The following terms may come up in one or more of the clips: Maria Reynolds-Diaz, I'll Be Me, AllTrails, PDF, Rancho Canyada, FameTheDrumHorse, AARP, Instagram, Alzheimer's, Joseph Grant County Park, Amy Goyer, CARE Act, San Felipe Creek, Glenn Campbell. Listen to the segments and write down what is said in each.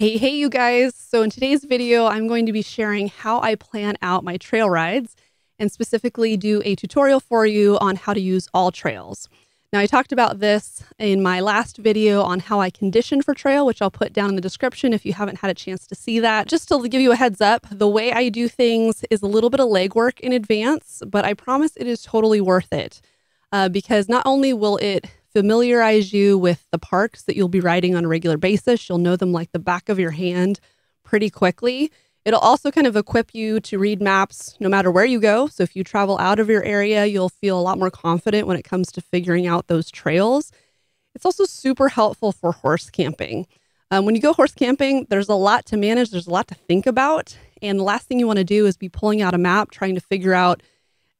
Hey you guys. So in today's video, I'm going to be sharing how I plan out my trail rides and specifically do a tutorial for you on how to use AllTrails. Now I talked about this in my last video on how I condition for trail, which I'll put down in the description if you haven't had a chance to see that. Just to give you a heads up, the way I do things is a little bit of legwork in advance, but I promise it is totally worth it because not only will it familiarize you with the parks that you'll be riding on a regular basis. You'll know them like the back of your hand pretty quickly. It'll also kind of equip you to read maps no matter where you go. So if you travel out of your area, you'll feel a lot more confident when it comes to figuring out those trails. It's also super helpful for horse camping. When you go horse camping, there's a lot to manage. There's a lot to think about. And the last thing you want to do is be pulling out a map, trying to figure out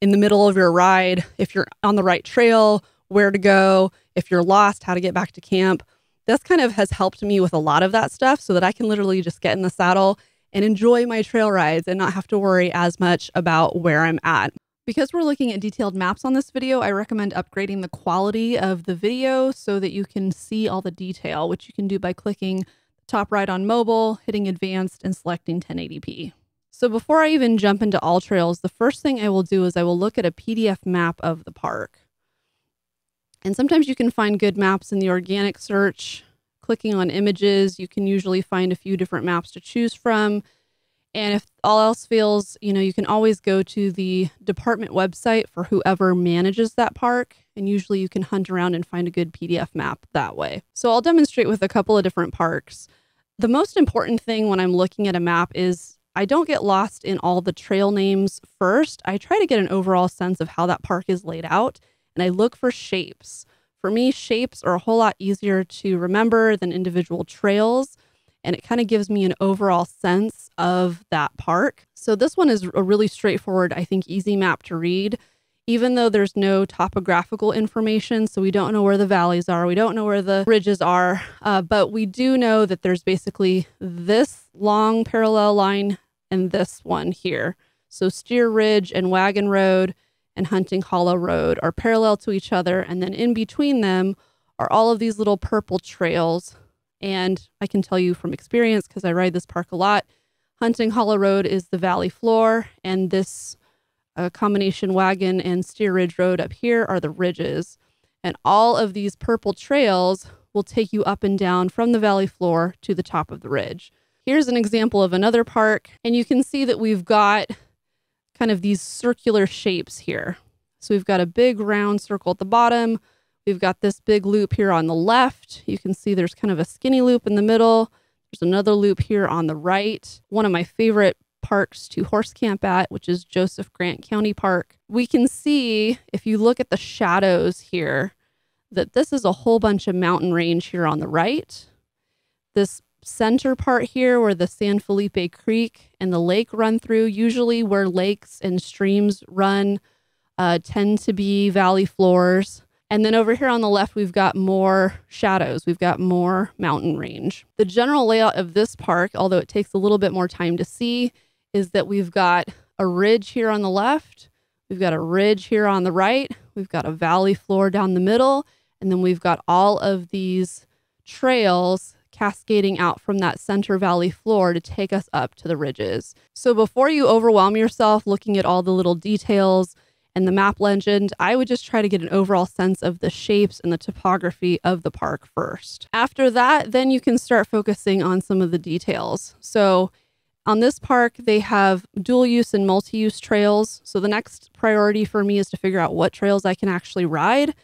in the middle of your ride, if you're on the right trail, where to go, if you're lost, how to get back to camp. This kind of has helped me with a lot of that stuff so that I can literally just get in the saddle and enjoy my trail rides and not have to worry as much about where I'm at. Because we're looking at detailed maps on this video, I recommend upgrading the quality of the video so that you can see all the detail, which you can do by clicking top right on mobile, hitting advanced, and selecting 1080p. So before I even jump into AllTrails, the first thing I will do is I will look at a PDF map of the park. And sometimes you can find good maps in the organic search. Clicking on images, you can usually find a few different maps to choose from. And if all else fails, you can always go to the department website for whoever manages that park. And usually you can hunt around and find a good PDF map that way. So I'll demonstrate with a couple of different parks. The most important thing when I'm looking at a map is I don't get lost in all the trail names first. I try to get an overall sense of how that park is laid out. And I look for shapes. For me, shapes are a whole lot easier to remember than individual trails, and it kind of gives me an overall sense of that park. So this one is a really straightforward, I think, easy map to read, even though there's no topographical information, so we don't know where the valleys are, we don't know where the ridges are, but we do know that there's basically this long parallel line and this one here. So Steer Ridge and Wagon Road and Hunting Hollow Road are parallel to each other, and then in between them are all of these little purple trails. And I can tell you from experience, because I ride this park a lot, Hunting Hollow Road is the valley floor, and this combination Wagon and Steer Ridge Road up here are the ridges. And all of these purple trails will take you up and down from the valley floor to the top of the ridge. Here's an example of another park, and you can see that we've got kind of these circular shapes here. So we've got a big round circle at the bottom. We've got this big loop here on the left. You can see there's kind of a skinny loop in the middle. There's another loop here on the right. One of my favorite parks to horse camp at, which is Joseph Grant County Park. We can see, if you look at the shadows here, that this is a whole bunch of mountain range here on the right. This center part here where the San Felipe Creek and the lake run through, usually where lakes and streams run tend to be valley floors. And then over here on the left, we've got more shadows. We've got more mountain range. The general layout of this park, although it takes a little bit more time to see, is that we've got a ridge here on the left. We've got a ridge here on the right. We've got a valley floor down the middle. And then we've got all of these trails cascading out from that center valley floor to take us up to the ridges. So before you overwhelm yourself looking at all the little details and the map legend, I would just try to get an overall sense of the shapes and the topography of the park first. After that, then you can start focusing on some of the details. So on this park, they have dual use and multi-use trails. So the next priority for me is to figure out what trails I can actually ride.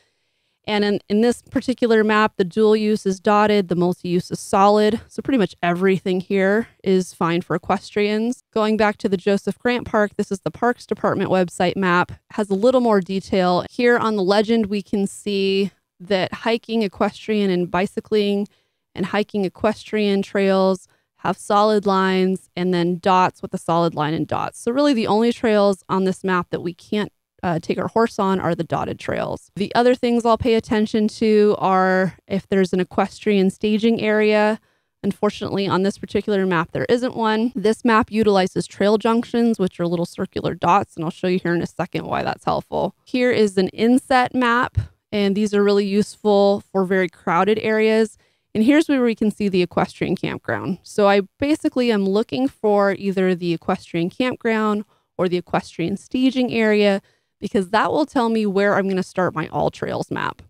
And in this particular map, the dual use is dotted, the multi-use is solid. So pretty much everything here is fine for equestrians. Going back to the Joseph Grant Park, this is the Parks Department website map. It has a little more detail. Here on the legend, we can see that hiking, equestrian, and bicycling and hiking equestrian trails have solid lines and then dots with a solid line and dots. So really the only trails on this map that we can't take our horse on are the dotted trails. The other things I'll pay attention to are if there's an equestrian staging area. Unfortunately, on this particular map, there isn't one. This map utilizes trail junctions, which are little circular dots, and I'll show you here in a second why that's helpful. Here is an inset map, and these are really useful for very crowded areas. And here's where we can see the equestrian campground. So I basically am looking for either the equestrian campground or the equestrian staging area, because that will tell me where I'm going to start my AllTrails map.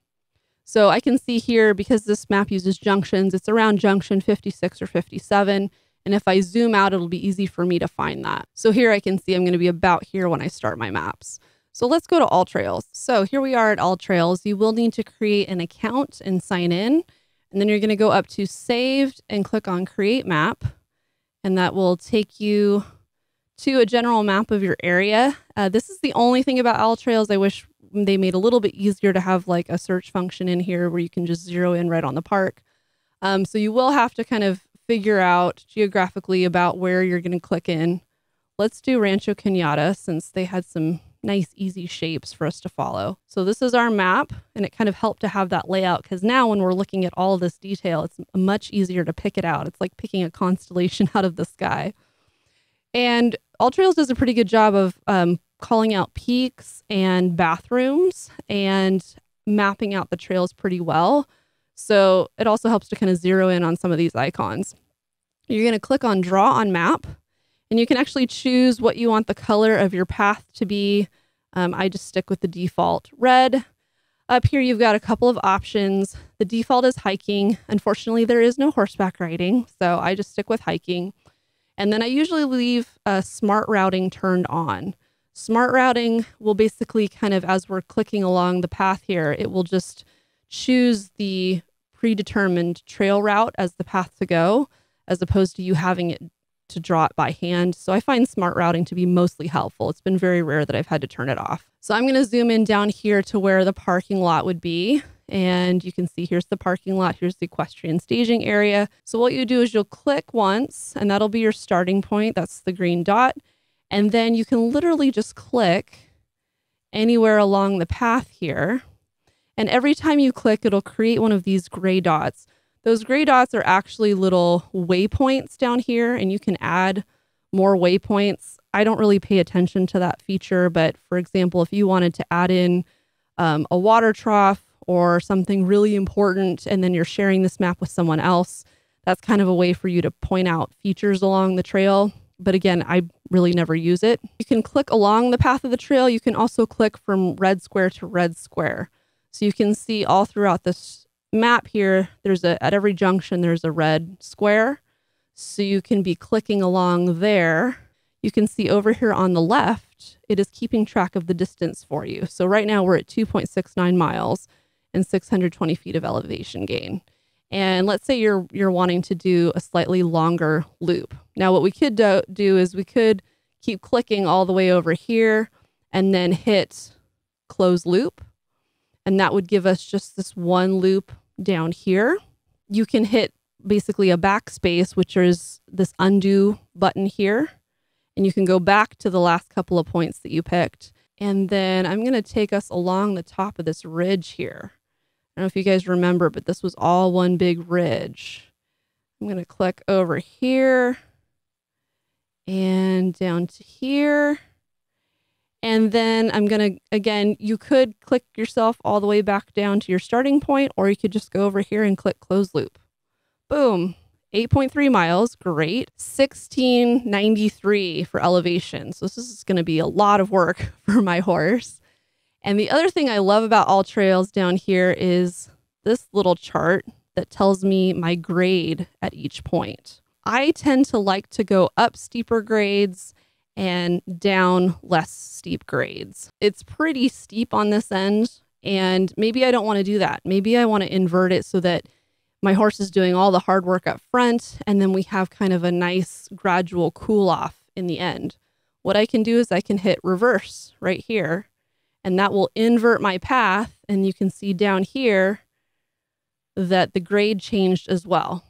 So I can see here, because this map uses junctions, it's around junction 56 or 57. And if I zoom out, it'll be easy for me to find that. So here I can see I'm going to be about here when I start my maps. So let's go to AllTrails. So here we are at AllTrails. You will need to create an account and sign in. And then you're going to go up to Saved and click on Create Map. And that will take you to a general map of your area. This is the only thing about AllTrails I wish they made a little bit easier, to have like a search function in here where you can just zero in right on the park. So you will have to kind of figure out geographically about where you're going to click in. Let's do Rancho Canyada, since they had some nice easy shapes for us to follow. So this is our map, and it kind of helped to have that layout, because now when we're looking at all this detail, it's much easier to pick it out. It's like picking a constellation out of the sky. And AllTrails does a pretty good job of calling out peaks and bathrooms and mapping out the trails pretty well. So it also helps to kind of zero in on some of these icons. You're going to click on Draw on Map, and you can actually choose what you want the color of your path to be. I just stick with the default red. Up here, you've got a couple of options. The default is hiking. Unfortunately, there is no horseback riding, so I just stick with hiking. And then I usually leave smart routing turned on. Smart routing will basically kind of, as we're clicking along the path here, it will just choose the predetermined trail route as the path to go, as opposed to you having it to draw it by hand. So I find smart routing to be mostly helpful. It's been very rare that I've had to turn it off. So I'm going to zoom in down here to where the parking lot would be. And you can see here's the parking lot. Here's the equestrian staging area. So what you do is you'll click once, and that'll be your starting point. That's the green dot. And then you can literally just click anywhere along the path here. And every time you click, it'll create one of these gray dots. Those gray dots are actually little waypoints down here, and you can add more waypoints. I don't really pay attention to that feature, but for example, if you wanted to add in a water trough or something really important, and then you're sharing this map with someone else, that's kind of a way for you to point out features along the trail. But again, I really never use it. You can click along the path of the trail. You can also click from red square to red square. So you can see all throughout this map here, there's at every junction, there's a red square. So you can be clicking along there. You can see over here on the left, it is keeping track of the distance for you. So right now we're at 2.69 miles and 620 feet of elevation gain. And let's say you're wanting to do a slightly longer loop. Now what we could do is we could keep clicking all the way over here and then hit close loop. And that would give us just this one loop down here. You can hit basically a backspace, which is this undo button here. And you can go back to the last couple of points that you picked. And then I'm going to take us along the top of this ridge here. I don't know if you guys remember, but this was all one big ridge. I'm going to click over here and down to here. And then I'm going to, again, you could click yourself all the way back down to your starting point, or you could just go over here and click close loop. Boom. 8.3 miles. Great. 1693 for elevation. So this is going to be a lot of work for my horse. And the other thing I love about AllTrails down here is this little chart that tells me my grade at each point. I tend to like to go up steeper grades and down less steep grades. It's pretty steep on this end, and maybe I don't want to do that. Maybe I want to invert it so that my horse is doing all the hard work up front, and then we have kind of a nice gradual cool off in the end. What I can do is I can hit reverse right here, and that will invert my path, and you can see down here that the grade changed as well.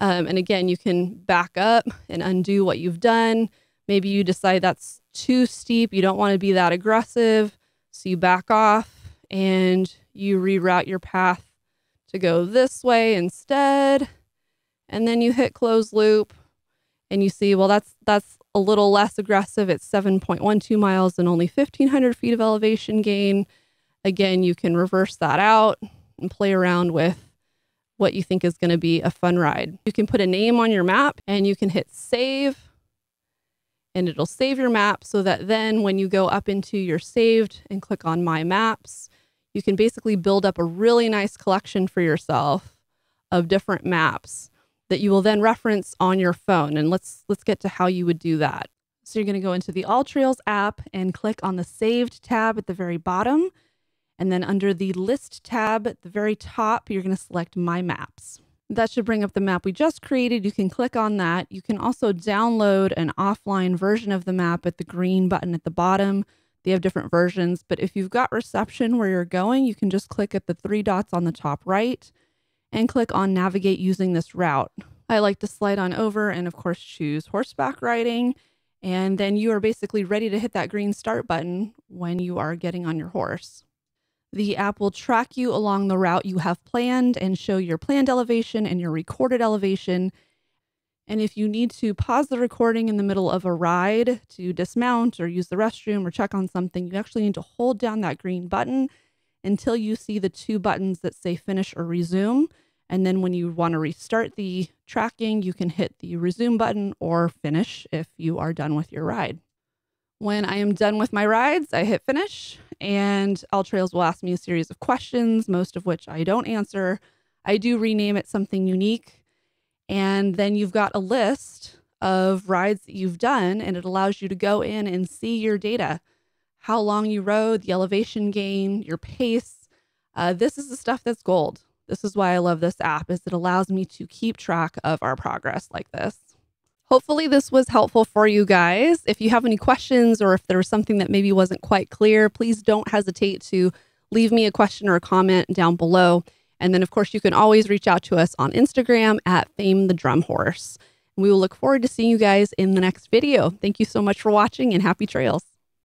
And again, you can back up and undo what you've done. Maybe you decide that's too steep. You don't want to be that aggressive. So you back off and you reroute your path to go this way instead. And then you hit close loop and you see, well, that's a little less aggressive. It's 7.12 miles and only 1,500 feet of elevation gain. Again, you can reverse that out and play around with what you think is going to be a fun ride. You can put a name on your map and you can hit save, and it'll save your map so that then when you go up into your saved and click on my maps, you can basically build up a really nice collection for yourself of different maps that you will then reference on your phone. And let's get to how you would do that. So you're going to go into the AllTrails app and click on the saved tab at the very bottom. And then under the list tab at the very top, you're going to select My Maps. That should bring up the map we just created. You can click on that. You can also download an offline version of the map at the green button at the bottom. They have different versions, but if you've got reception where you're going, you can just click at the three dots on the top right and click on Navigate Using This Route. I like to slide on over and of course choose horseback riding. And then you are basically ready to hit that green start button when you are getting on your horse. The app will track you along the route you have planned and show your planned elevation and your recorded elevation. And if you need to pause the recording in the middle of a ride to dismount or use the restroom or check on something, you actually need to hold down that green button until you see the two buttons that say finish or resume. And then when you want to restart the tracking, you can hit the resume button or finish if you are done with your ride. When I am done with my rides, I hit finish, and AllTrails will ask me a series of questions, most of which I don't answer. I do rename it something unique, and then you've got a list of rides that you've done, and it allows you to go in and see your data, how long you rode, the elevation gain, your pace. This is the stuff that's gold. This is why I love this app, is it allows me to keep track of our progress like this. Hopefully this was helpful for you guys. If you have any questions or if there was something that maybe wasn't quite clear, please don't hesitate to leave me a question or a comment down below. And then of course, you can always reach out to us on Instagram at FameTheDrumHorse. We will look forward to seeing you guys in the next video. Thank you so much for watching and happy trails.